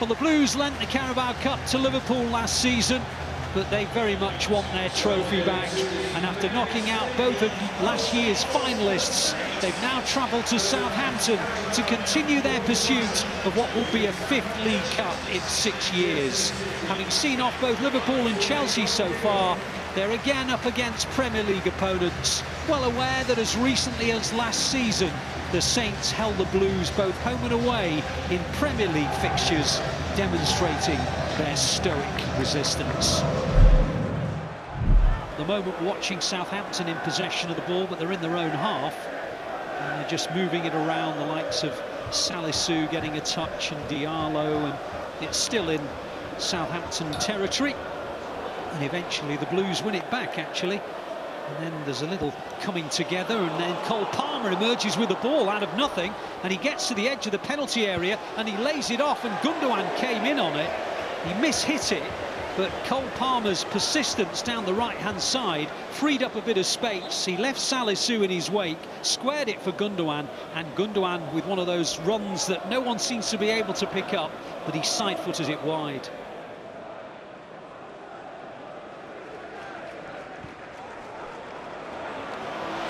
Well, the Blues lent the Carabao Cup to Liverpool last season, but they very much want their trophy back. And after knocking out both of last year's finalists, they've now travelled to Southampton to continue their pursuit of what will be a fifth League Cup in 6 years. Having seen off both Liverpool and Chelsea so far, they're again up against Premier League opponents, well aware that as recently as last season, the Saints held the Blues both home and away in Premier League fixtures, demonstrating their stoic resistance. At the moment, watching Southampton in possession of the ball, but they're in their own half. And they're just moving it around, the likes of Salisu getting a touch and Diallo, and it's still in Southampton territory. And eventually the Blues win it back, actually. And then there's a little coming together, and then Cole Palmer emerges with the ball out of nothing, and he gets to the edge of the penalty area and he lays it off, and Gundogan came in on it. He mishit it, but Cole Palmer's persistence down the right-hand side freed up a bit of space. He left Salisu in his wake, squared it for Gundogan, and Gundogan with one of those runs that no one seems to be able to pick up, but he side-footed it wide.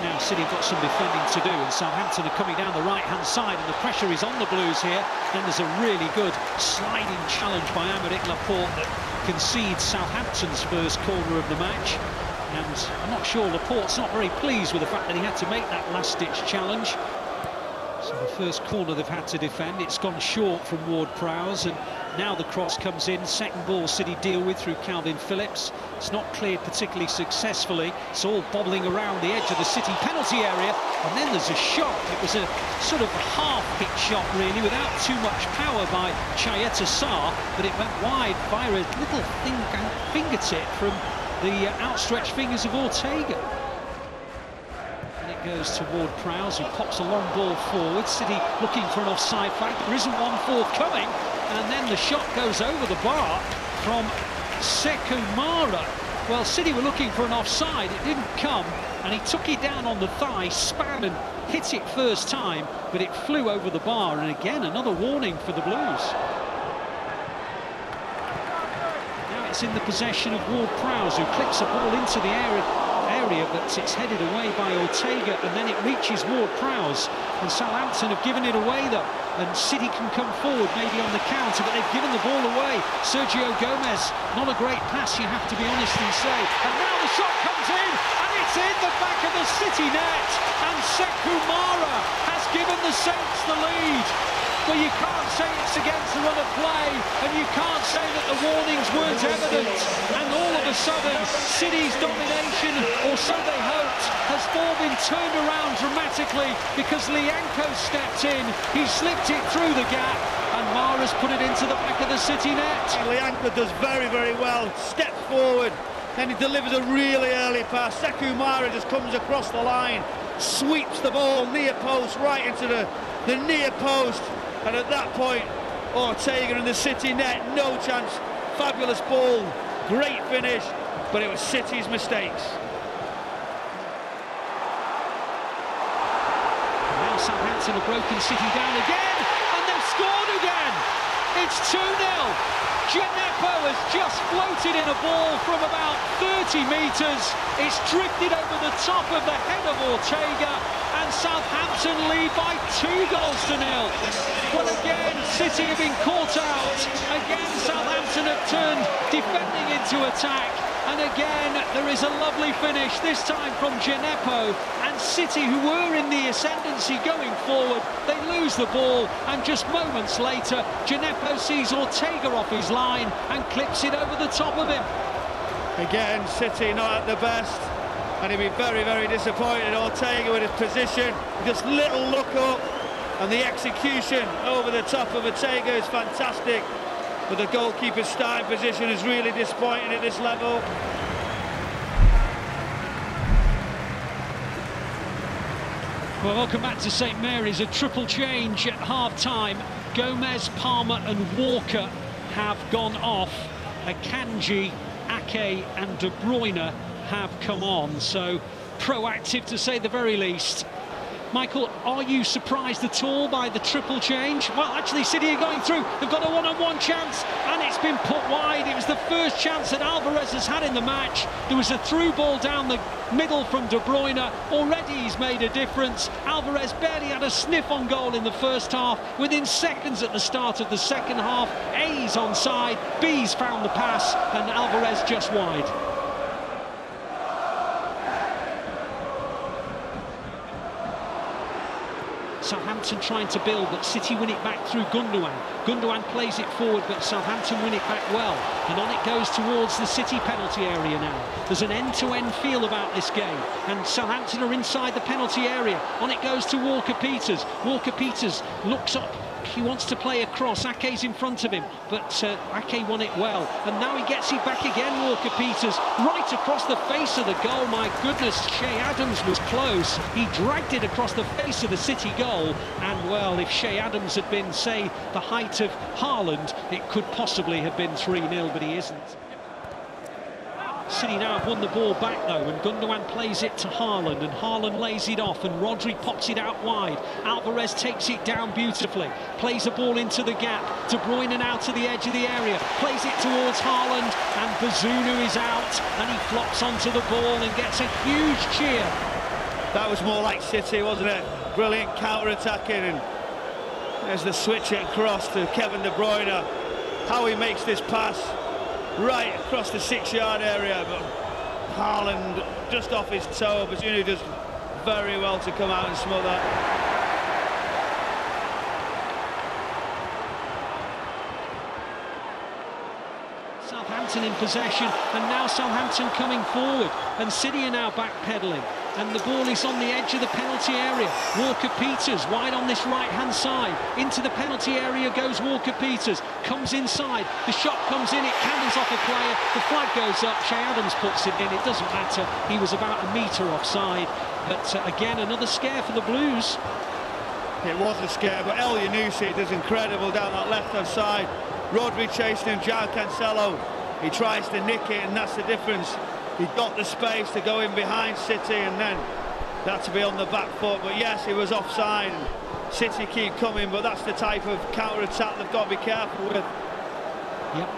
Now City have got some defending to do, and Southampton are coming down the right-hand side, and the pressure is on the Blues here. Then there's a really good sliding challenge by Aymeric Laporte that concedes Southampton's first corner of the match. And I'm not sure, Laporte's not very pleased with the fact that he had to make that last-ditch challenge. So the first corner they've had to defend, it's gone short from Ward-Prowse, and now the cross comes in. Second ball City deal with through Kalvin Phillips. It's not cleared particularly successfully. It's all bobbling around the edge of the City penalty area, and then there's a shot. It was a sort of half-hit shot, really, without too much power by Chayeta Saar, but it went wide via a little thin fingertip from the outstretched fingers of Ortega. Goes to Ward-Prowse, who pops a long ball forward. City looking for an offside flag. There isn't one forthcoming, and then the shot goes over the bar from Sékou Mara. Well, City were looking for an offside, it didn't come, and he took it down on the thigh, spun and hit it first time, but it flew over the bar, and again another warning for the Blues. Now it's in the possession of Ward-Prowse, who clicks a ball into the area, but it's headed away by Ortega, and then it reaches Ward-Prowse, and Southampton have given it away though, and City can come forward maybe on the counter, but they've given the ball away. Sergio Gomez, not a great pass, you have to be honest and say, and now the shot comes in, and it's in the back of the City net, and Sékou Mara has given the Saints the lead. Well, you can't say it's against the run of play, and you can't say that the warnings weren't evident, and all of a sudden City's domination, or so they hoped, has all been turned around dramatically because Lienko stepped in, he slipped it through the gap, and Mara's put it into the back of the City net. Lienko does very, very well, steps forward, then he delivers a really early pass. Sékou Mara just comes across the line, sweeps the ball near post, right into the near post. And at that point, Ortega and the City net, no chance. Fabulous ball, great finish, but it was City's mistakes. Now Southampton have broken City down again, and they've scored again. It's 2-0. Djenepo has just floated in a ball from about 30 metres. It's drifted over the top of the head of Ortega, and Southampton lead by 2-0. Well, again, City have been caught out. Again, Southampton have turned defending into attack. And again, there is a lovely finish, this time from Djenepo. And City, who were in the ascendancy going forward, they lose the ball. And just moments later, Djenepo sees Ortega off his line and clips it over the top of him. Again, City not at the best. And he'll be very, very disappointed. Ortega with his position, just little look up, and the execution over the top of Ortega is fantastic. But the goalkeeper's starting position is really disappointing at this level. Well, welcome back to St Mary's. A triple change at half-time. Gomez, Palmer and Walker have gone off. Akanji, Ake and De Bruyne have come on, so proactive to say the very least. Michael, are you surprised at all by the triple change? Well, actually, City are going through. They've got a one-on-one chance, and it's been put wide. It was the first chance that Alvarez has had in the match. There was a through ball down the middle from De Bruyne. Already he's made a difference. Alvarez barely had a sniff on goal in the first half. Within seconds at the start of the second half, A's onside, B's found the pass, and Alvarez just wide. Southampton trying to build, but City win it back through Gundogan. Gundogan plays it forward, but Southampton win it back well. And on it goes towards the City penalty area now. There's an end-to-end feel about this game. And Southampton are inside the penalty area. On it goes to Walker-Peters. Walker-Peters looks up. He wants to play across. Ake's in front of him, but Ake won it well. And now he gets it back again, Walker-Peters. Right across the face of the goal, my goodness. Che Adams was close. He dragged it across the face of the City goal. And, well, if Che Adams had been, say, the height of Haaland, it could possibly have been 3-0, but he isn't. City now have won the ball back, though, and Gundogan plays it to Haaland, and Haaland lays it off, and Rodri pops it out wide. Alvarez takes it down beautifully, plays the ball into the gap. De Bruyne out to the edge of the area, plays it towards Haaland, and Bazunu is out, and he flops onto the ball and gets a huge cheer. That was more like City, wasn't it? Brilliant counter-attacking, and there's the switch across to Kevin De Bruyne. How he makes this pass. Right across the 6-yard area, but Haaland just off his toe. Bazunu does very well to come out and smother. Southampton in possession, and now Southampton coming forward, and City are now backpedalling. And the ball is on the edge of the penalty area. Walker-Peters wide on this right-hand side. Into the penalty area goes Walker-Peters. Comes inside. The shot comes in. It candles off a player. The flag goes up. Che Adams puts it in. It doesn't matter. He was about a metre offside. But again, another scare for the Blues. It was a scare, but Elianousi does incredible down that left-hand side. Rodri chasing him. João Cancelo. He tries to nick it, and that's the difference. He got the space to go in behind City, and then that to be on the back foot. But yes, he was offside. City keep coming, but that's the type of counter-attack they've got to be careful with. Yep.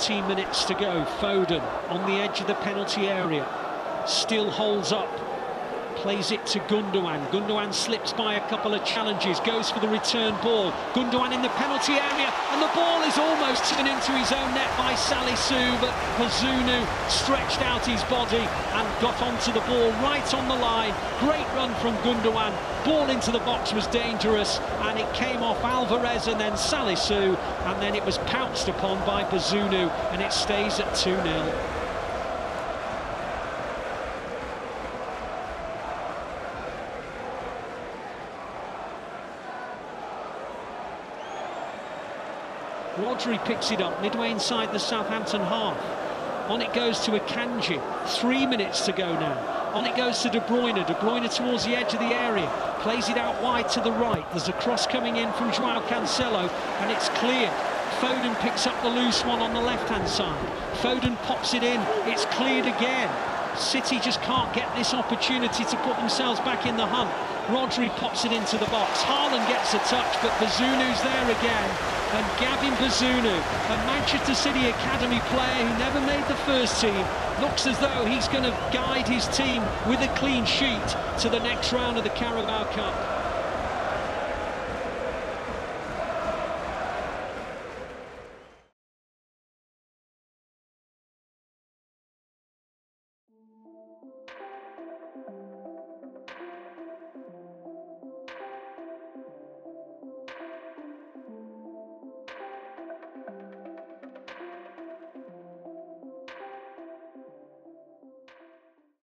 13 minutes to go. Foden on the edge of the penalty area. Still holds up. Plays it to Gundogan. Gundogan slips by a couple of challenges, goes for the return ball. Gundogan in the penalty area, and the ball is almost turned into his own net by Salisu, but Bazunu stretched out his body and got onto the ball right on the line. Great run from Gundogan. Ball into the box was dangerous, and it came off Alvarez and then Salisu, and then it was pounced upon by Bazunu, and it stays at 2-0. Rodri picks it up midway inside the Southampton half. On it goes to Akanji. 3 minutes to go now. On it goes to De Bruyne. De Bruyne towards the edge of the area. Plays it out wide to the right. There's a cross coming in from João Cancelo, and it's cleared. Foden picks up the loose one on the left-hand side. Foden pops it in. It's cleared again. City just can't get this opportunity to put themselves back in the hunt. Rodri pops it into the box. Haaland gets a touch, but Bazunu's there again. And Gavin Bazunu, a Manchester City academy player who never made the first team, looks as though he's going to guide his team with a clean sheet to the next round of the Carabao Cup.